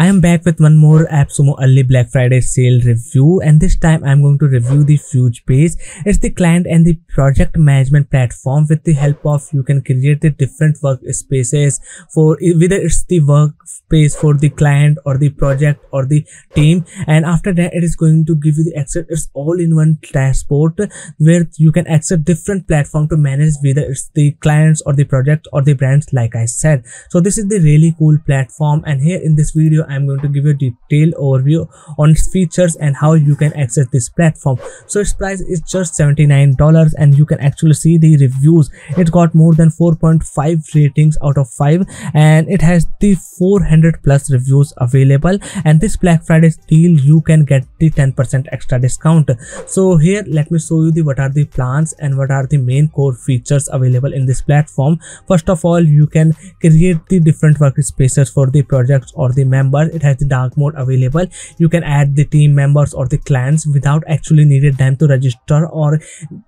I am back with one more AppSumo early Black Friday sale review, and this time I am going to review the Fusebase. It's the client and the project management platform with the help of you can create the different workspaces for whether it's the workspace for the client or the project or the team, and after that it is going to give you the access. It's all in one dashboard where you can access different platform to manage whether it's the clients or the project or the brands, like I said. So this is the really cool platform, and here in this video I'm going to give you a detailed overview on its features and how you can access this platform. So its price is just $79, and you can actually see the reviews. It got more than 4.5 ratings out of 5, and it has the 400 plus reviews available, and this Black Friday deal you can get the 10% extra discount. So here let me show you the what are the plans and what are the main core features available in this platform. First of all, you can create the different workspaces for the projects or the members. It has the dark mode available. You can add the team members or the clients without actually needed them to register or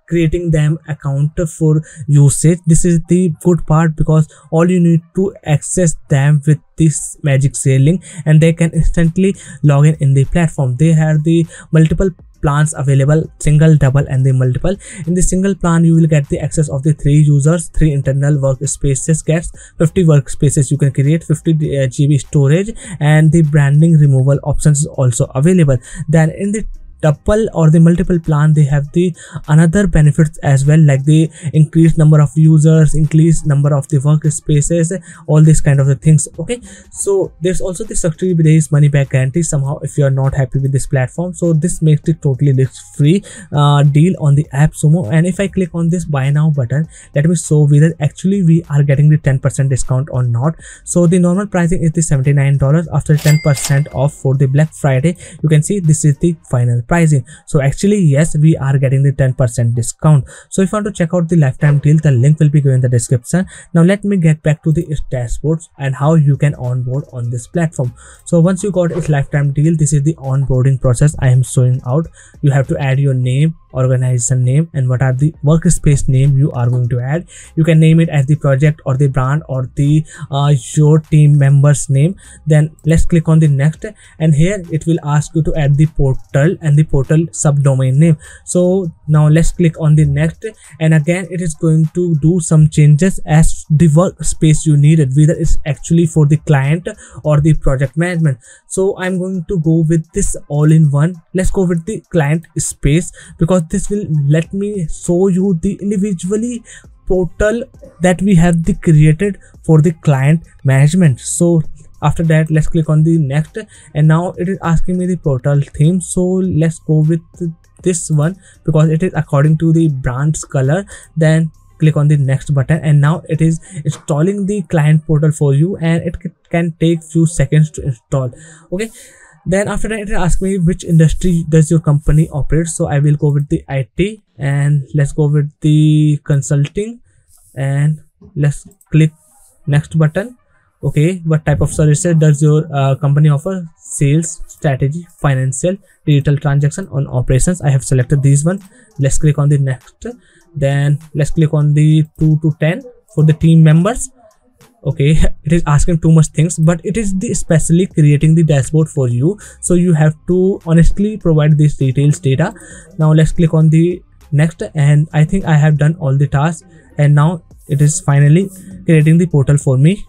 creating them account for usage. This is the good part because all you need to access them with this magic sale link, and they can instantly log in the platform. They have the multiple plans available, single, double and the multiple. In the single plan you will get the access of the 3 users, 3 internal workspaces, gets 50 workspaces you can create, 50 GB storage, and the branding removal options is also available. Then in the double or the multiple plan they have the another benefits as well, like the increased number of users, increased number of the workspaces, all these kind of the things. Okay, so there's also the 60 days money back guarantee somehow if you are not happy with this platform. So this makes it totally risk free deal on the AppSumo. And if I click on this buy now button, let me show whether actually we are getting the 10% discount or not. So the normal pricing is the $79. After 10% off for the Black Friday, you can see this is the final pricing. So actually yes, we are getting the 10% discount. So if you want to check out the lifetime deal, the link will be given in the description. Now let me get back to the dashboards and how you can onboard on this platform. So once you got its lifetime deal, this is the onboarding process I am showing out. You have to add your name, organization name, and what are the workspace name you are going to add. You can name it as the project or the brand or the your team members name. Then let's click on the next, and here it will ask you to add the portal and the portal subdomain name. So now let's click on the next, and again it is going to do some changes as the workspace you needed, whether it's actually for the client or the project management. So I'm going to go with this all in one. Let's go with the client space because this will let me show you the individually portal that we have the created for the client management. So after that let's click on the next, and now it is asking me the portal theme. So let's go with this one because it is according to the brand's color. Then click on the next button, and now it is installing the client portal for you, and it can take few seconds to install. Okay, then after that it asks me which industry does your company operate. So I will go with the IT, and let's go with the consulting, and let's click next button. Okay, what type of services does your company offer? Sales, strategy, financial, digital transaction, on operations. I have selected these one. Let's click on the next, then let's click on the 2 to 10 for the team members. Okay, it is asking too much things, but it is the especially creating the dashboard for you, so you have to honestly provide these details data. Now let's click on the next, and I think I have done all the tasks, and now it is finally creating the portal for me.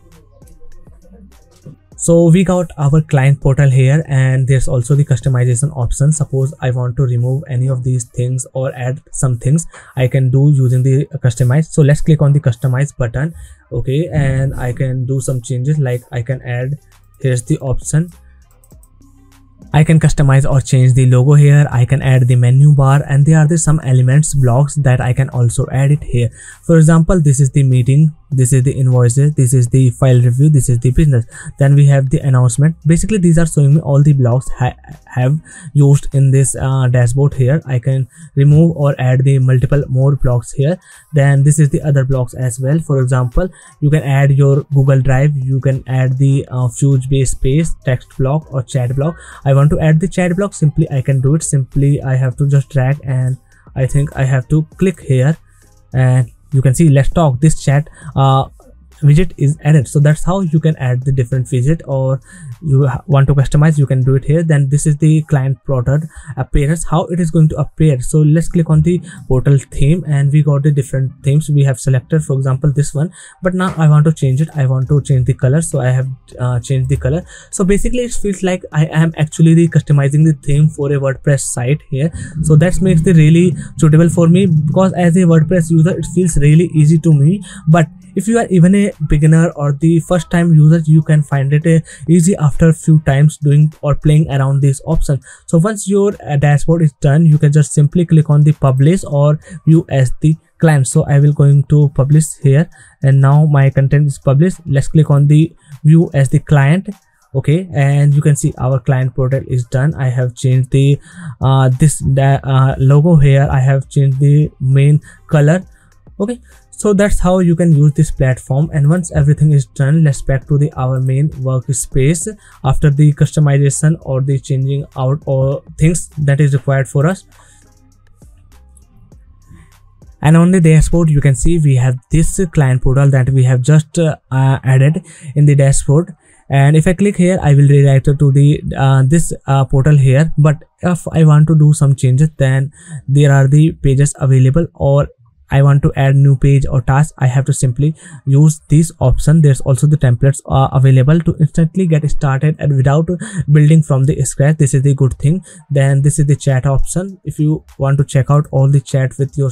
So we got our client portal here, and there's also the customization option. Suppose I want to remove any of these things or add some things, I can do using the customize. So let's click on the customize button. Okay, and I can do some changes, like I can add, here's the option, I can customize or change the logo here, I can add the menu bar, and there are the some elements blocks that I can also add it here. For example, this is the meeting, this is the invoices, this is the file review, this is the business. Then we have the announcement. Basically these are showing me all the blocks I have used in this dashboard here. I can remove or add the multiple more blocks here. Then this is the other blocks as well. For example, you can add your Google Drive, you can add the Fusebase space text block or chat block. I want to add the chat block, simply I can do it. Simply I have to just drag, and I think I have to click here, and you can see let's talk. This chat widget is added. So that's how you can add the different widget, or you want to customize, you can do it here. Then this is the client product appearance, how it is going to appear. So let's click on the portal theme and we got the different themes we have selected, for example this one. But now I want to change it, I want to change the color, so I have changed the color. So basically it feels like I am actually customizing the theme for a WordPress site here. So that makes it really suitable for me, because as a WordPress user it feels really easy to me. But if you are even a beginner or the first time user, you can find it easy after a few times doing or playing around these options. So once your dashboard is done, you can just simply click on the publish or view as the client. So I will going to publish here, and now my content is published. Let's click on the view as the client. Okay, and you can see our client portal is done. I have changed the logo here, I have changed the main color. Okay, so that's how you can use this platform. And once everything is done, let's back to the our main workspace after the customization or the changing out or things that is required for us. And on the dashboard you can see we have this client portal that we have just added in the dashboard. And if I click here, I will redirect it to the this portal here. But if I want to do some changes, then there are the pages available, or I want to add new page or task, I have to simply use this option. There's also the templates available to instantly get started and without building from the scratch. This is the good thing. Then this is the chat option. If you want to check out all the chat with your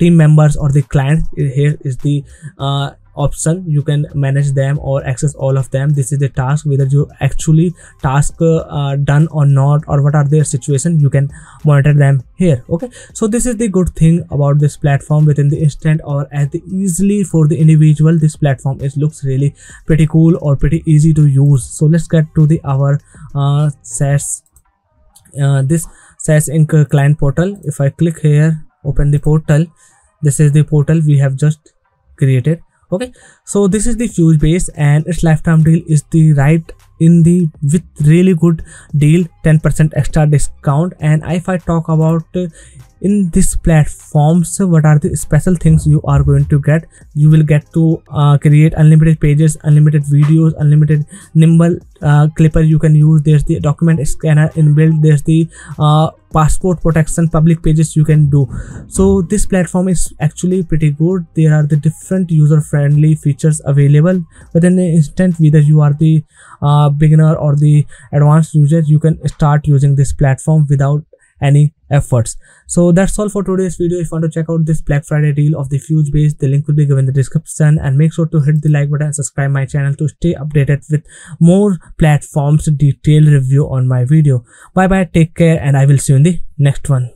team members or the client, here is the option. You can manage them or access all of them. This is the task, whether you actually task done or not, or what are their situation, you can monitor them here. Okay, so this is the good thing about this platform. Within the instant or as the easily for the individual, this platform is looks really pretty cool or pretty easy to use. So let's get to the our this SaaS Inc client portal. If I click here, open the portal, this is the portal we have just created. Okay, so this is the Fusebase, and its lifetime deal is the right in the with really good deal, 10% extra discount. And if I talk about in this platform, so what are the special things you are going to get? You will get to create unlimited pages, unlimited videos, unlimited nimble clipper you can use. There's the document scanner inbuilt, there's the passport protection, public pages you can do. So this platform is actually pretty good. There are the different user friendly features available within an instant. Whether you are the beginner or the advanced user, you can start using this platform without any efforts. So that's all for today's video. If you want to check out this Black Friday deal of the Fusebase, the link will be given in the description, and make sure to hit the like button and subscribe my channel to stay updated with more platforms detailed review on my video. Bye bye, take care, and I will see you in the next one.